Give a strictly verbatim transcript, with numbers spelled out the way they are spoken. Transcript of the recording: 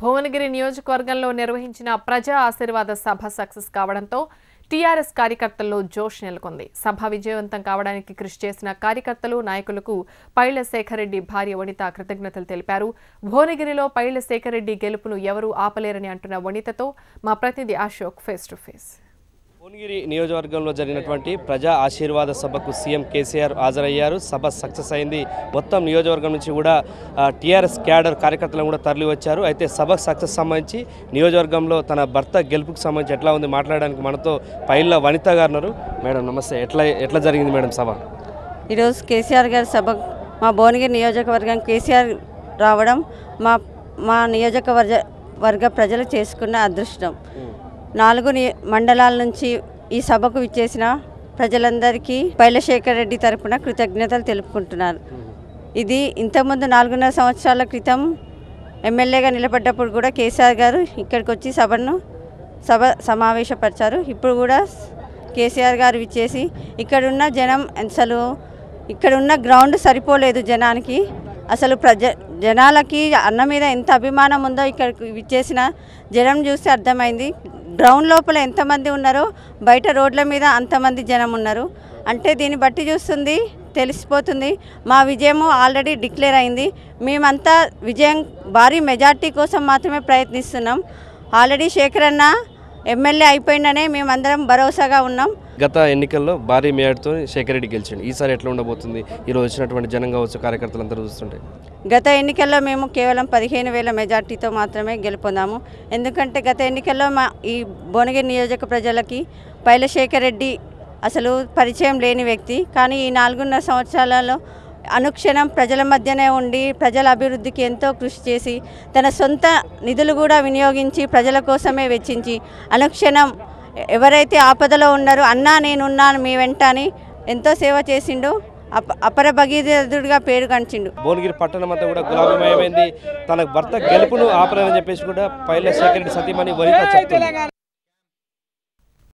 భువనగిరి నియోజకవర్గంలో నిర్వహించిన ప్రజా ఆశీర్వాద సభ సక్సెస్ కావడంతో టీఆర్ఎస్ కార్యకర్తల్లో జోష్ నెలకొంది. సభ విజయవంతం కావడానికి కృషి చేసిన కార్యకర్తలు నాయకులకు పైళ్ళ శేఖర్ రెడ్డి భార్య వనిత కృతజ్ఞతలు తెలిపారు. భువనగిరిలో పైళ్ళ శేఖర్ రెడ్డి గెలుపును ఎవరూ ఆపలేరని అంటున్న వనితతో మా ప్రతినిధి Ashok face to face. Bhuvanagiri నియోజకవర్గంలో జరిగినటువంటి ప్రజా ఆశీర్వాద సభకు సీఎం కేసీఆర్ హాజరయ్యారు. సభ సక్సెస్ అయింది. మొత్తం నియోజకవర్గం నుంచి కూడా టీఆర్ఎస్ క్యాడర్ కార్యకర్తలను కూడా తరలి వచ్చారు. అయితే సభ సక్సెస్ సంబంధించి నియోజకవర్గంలో తన భర్త గెలుపుకు సంబంధించి ఎట్లా ఉంది మాట్లాడడానికి మనతో పైళ్ళ వనిత గారు. మేడం నమస్తే, ఎట్లా ఎట్లా జరిగింది మేడం సభ? ఈరోజు కేసీఆర్ గారి సభ మా భువనగిరి నియోజకవర్గం కేసీఆర్ రావడం మా మా నియోజకవర్గ వర్గ ప్రజలు చేసుకున్న అదృష్టం. నాలుగు మండలాల నుంచి ఈ సభకు విచ్చేసిన ప్రజలందరికీ పైళ్ళ శేఖర్ రెడ్డి తరఫున కృతజ్ఞతలు తెలుపుకుంటున్నారు. ఇది ఇంతకుముందు నాలుగున్నర సంవత్సరాల క్రితం ఎమ్మెల్యేగా నిలబడ్డప్పుడు కూడా కేసీఆర్ గారు ఇక్కడికి వచ్చి సభను సభ సమావేశపరిచారు. ఇప్పుడు కూడా కేసీఆర్ గారు విచ్చేసి ఇక్కడున్న జనం అసలు ఇక్కడున్న గ్రౌండ్ సరిపోలేదు జనానికి. అసలు ప్రజ జనాలకి అన్న మీద ఎంత అభిమానం ఉందో ఇక్కడికి విచ్చేసిన జనం చూస్తే అర్థమైంది. గ్రౌండ్ లోపల ఎంతమంది ఉన్నారో బయట రోడ్ల మీద అంతమంది జనం ఉన్నారు. అంటే దీన్ని బట్టి చూస్తుంది తెలిసిపోతుంది మా విజయము ఆల్రెడీ డిక్లేర్ అయింది. మేమంతా విజయం భారీ మెజార్టీ కోసం మాత్రమే ప్రయత్నిస్తున్నాం. ఆల్రెడీ శేఖర్ అన్న ఎమ్మెల్యే అయిపోయిందనే మేమందరం భరోసాగా ఉన్నాం. గత ఎన్నికల్లో భారీ మేడతో శేఖర్ రెడ్డి గెలిచింది. ఈసారి ఎట్లా ఉండబోతుంది? ఈరోజు వచ్చినటువంటి జనం కావచ్చు కార్యకర్తలందరూ చూస్తుంటే గత ఎన్నికల్లో మేము కేవలం పదిహేను వేల మెజార్టీతో మాత్రమే గెలుపొందాము. ఎందుకంటే గత ఎన్నికల్లో మా ఈ భువనగిరి నియోజక ప్రజలకి పైళ్ళ శేఖర్ రెడ్డి అసలు పరిచయం లేని వ్యక్తి. కానీ ఈ నాలుగున్నర సంవత్సరాలలో అనుక్షణం ప్రజల మధ్యనే ఉండి ప్రజల అభివృద్ధికి ఎంతో కృషి చేసి తన సొంత నిధులు కూడా వినియోగించి ప్రజల కోసమే వెచ్చించి అనుక్షణం ఎవరైతే ఆపదలో ఉన్నారో అన్నా నేనున్నాను మీ వెంట అని ఎంతో సేవ చేసిండు. అప అపర భగీరథుడిగా పేరు గంచిండు. భువనగిరి పట్టణం అంతా కూడా గులాబీమయమైంది. తన భర్త గెలుపును ఆపరని చెప్పేసి కూడా పైళ్ళ శేఖర్ రెడ్డి సతీమణి వనిత చెప్తున్నారు.